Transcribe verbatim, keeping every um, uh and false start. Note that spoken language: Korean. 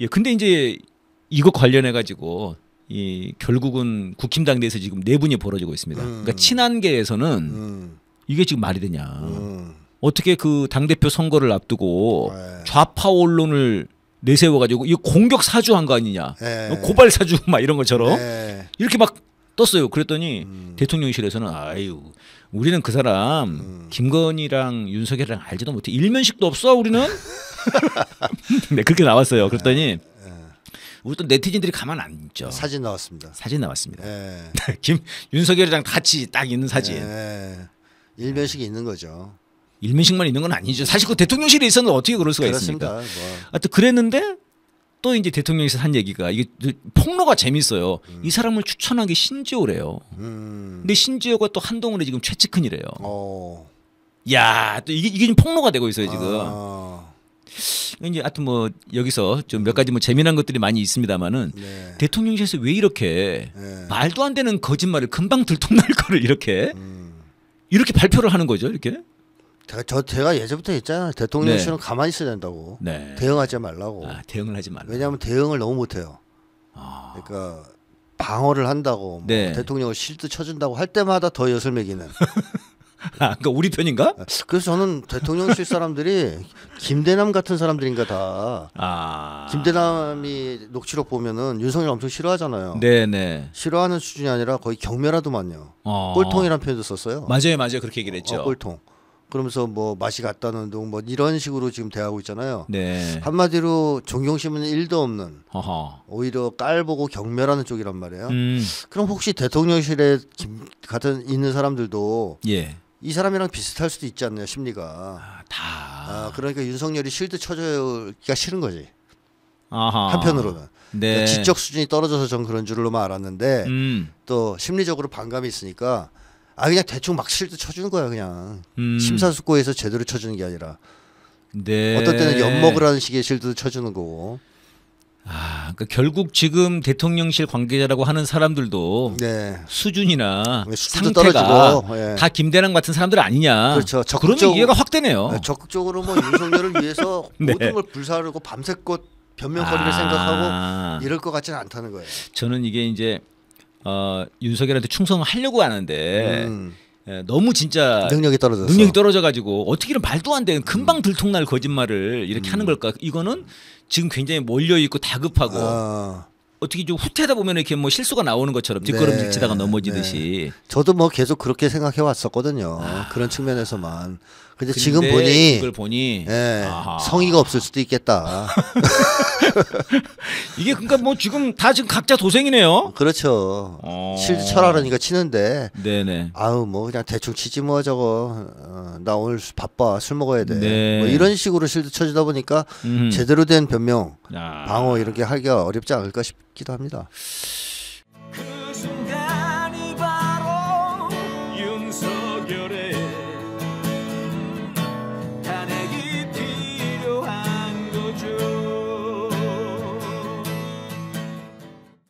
예, 근데 이제 이거 관련해 가지고 이 결국은 국힘당 내에서 지금 내분이 벌어지고 있습니다. 음. 그러니까 친한계에서는 음. 이게 지금 말이 되냐? 음. 어떻게 그 당대표 선거를 앞두고 네. 좌파 언론을 내세워 가지고 이 공격 사주한 거 아니냐? 네. 고발 사주 막 이런 것처럼 네. 이렇게 막 떴어요. 그랬더니 음. 대통령실에서는 아유 우리는 그 사람 음. 김건희랑 윤석열이랑 알지도 못해 일면식도 없어 우리는. 네 그렇게 나왔어요. 그랬더니 네. 우리 또 네티즌들이 가만 안 있죠. 사진 나왔습니다. 사진 나왔습니다. 네. 김 윤석열이랑 같이 딱 있는 사진. 네. 일면식이 있는 거죠. 일면식만 있는 건 아니죠. 사실 그 대통령실에 있었는데 어떻게 그럴 수가 그렇습니다. 있습니까? 뭐. 하여튼 그랬는데. 또 이제 대통령에서 한 얘기가 이게 폭로가 재밌어요. 음. 이 사람을 추천한 게 신지호래요. 음. 근데 신지호가 또 한동훈의 지금 최측근이래요. 오. 야, 또 이게 이게 지금 폭로가 되고 있어요 지금. 아. 이제 하여튼 뭐 여기서 좀 몇 가지 뭐 재미난 것들이 많이 있습니다만은 네. 대통령실에서 왜 이렇게 네. 말도 안 되는 거짓말을 금방 들통날 거를 이렇게 음. 이렇게 발표를 하는 거죠 이렇게. 제가, 저 제가 예전부터 했잖아요. 대통령실은 네. 가만히 있어야 된다고. 네. 대응하지 말라고. 아, 대응을 하지 말라고. 왜냐하면 대응을 너무 못해요. 아. 그러니까 방어를 한다고 네. 뭐 대통령을 실드 쳐준다고 할 때마다 더 엿을 매기는. 아, 그러니까 우리 편인가? 그래서 저는 대통령실 사람들이 김대남 같은 사람들인가 다. 아. 김대남이 녹취록 보면은 윤석열 엄청 싫어하잖아요. 네네. 싫어하는 수준이 아니라 거의 경멸하더만요. 어. 꼴통이라는 표현도 썼어요. 맞아요, 맞아요. 그렇게 얘기를 했죠. 어, 꼴통. 그러면서 뭐 맛이 갔다는 등 뭐 이런 식으로 지금 대하고 있잖아요. 네. 한마디로 존경심은 일도 없는 어허. 오히려 깔보고 경멸하는 쪽이란 말이에요. 음. 그럼 혹시 대통령실에 김, 같은 있는 사람들도 예. 이 사람이랑 비슷할 수도 있지 않나요 심리가. 아, 다. 아, 그러니까 윤석열이 실드 쳐줘야 싫은 거지. 아하. 한편으로는 네. 그러니까 지적 수준이 떨어져서 전 그런 줄로만 알았는데 음. 또 심리적으로 반감이 있으니까 아 그냥 대충 막 실드 쳐주는 거야 그냥 음. 심사숙고해서 제대로 쳐주는 게 아니라 네. 어떤 때는 엿먹으라는 식의 실드도 쳐주는 거고 아 그러니까 결국 지금 대통령실 관계자라고 하는 사람들도 네. 수준이나 상태가 네. 다 김대남 같은 사람들 아니냐 그렇죠. 그러면 이해가 확 되네요. 네, 적극적으로 뭐 윤석열을 위해서 네. 모든 걸 불사르고 밤새껏 변명거리를 아. 생각하고 이럴 것 같지는 않다는 거예요. 저는 이게 이제 어, 윤석열한테 충성하려고 하는데 음. 에, 너무 진짜 능력이 떨어져서 능력이 떨어져가지고 어떻게 이런 말도 안 되는 금방 들통날 거짓말을 이렇게 음. 하는 걸까? 이거는 지금 굉장히 몰려 있고 다급하고 아. 어떻게 좀 후퇴하다 보면 이렇게 뭐 실수가 나오는 것처럼 뒷걸음질치다가 네. 넘어지듯이 네. 저도 뭐 계속 그렇게 생각해 왔었거든요. 아. 그런 측면에서만. 근데, 근데 지금 보니, 이걸 보니 네. 성의가 없을 수도 있겠다. 이게 그러니까 뭐 지금 다 지금 각자 도생이네요. 그렇죠. 어. 실드 철하라니까 치는데. 네네. 아우 뭐 그냥 대충 치지 뭐 저거. 어, 나 오늘 바빠 술 먹어야 돼. 네. 뭐 이런 식으로 실드 쳐주다 보니까 음. 제대로 된 변명, 아. 방어 이렇게 하기가 어렵지 않을까 싶기도 합니다.